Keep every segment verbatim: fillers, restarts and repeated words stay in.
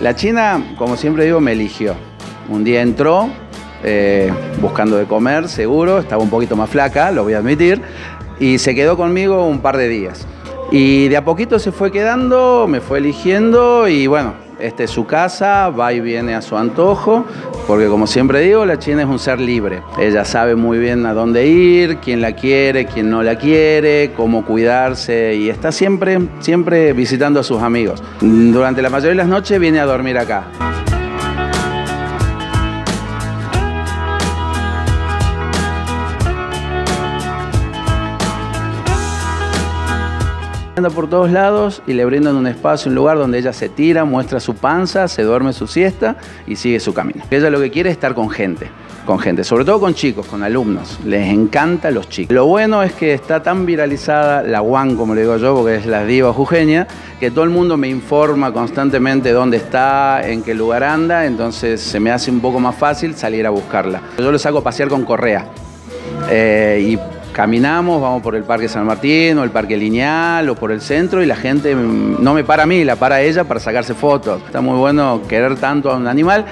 La China, como siempre digo, me eligió. Un día entró eh, buscando de comer, seguro, estaba un poquito más flaca, lo voy a admitir, y se quedó conmigo un par de días. Y de a poquito se fue quedando, me fue eligiendo y bueno, este es su casa, va y viene a su antojo, porque como siempre digo, la China es un ser libre. Ella sabe muy bien a dónde ir, quién la quiere, quién no la quiere, cómo cuidarse y está siempre, siempre visitando a sus amigos. Durante la mayoría de las noches viene a dormir acá. Anda por todos lados y le brindan un espacio, un lugar donde ella se tira, muestra su panza, se duerme su siesta y sigue su camino. Ella lo que quiere es estar con gente, con gente, sobre todo con chicos, con alumnos. Les encantan los chicos. Lo bueno es que está tan viralizada la Juan, como le digo yo, porque es la diva jujeña, que todo el mundo me informa constantemente dónde está, en qué lugar anda, entonces se me hace un poco más fácil salir a buscarla. Yo lo saco a pasear con correa eh, y caminamos, vamos por el Parque San Martín o el Parque Lineal o por el centro y la gente no me para a mí, la para a ella para sacarse fotos. Está muy bueno querer tanto a un animal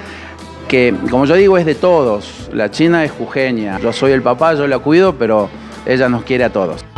que, como yo digo, es de todos. La China es jujeña. Yo soy el papá, yo la cuido, pero ella nos quiere a todos.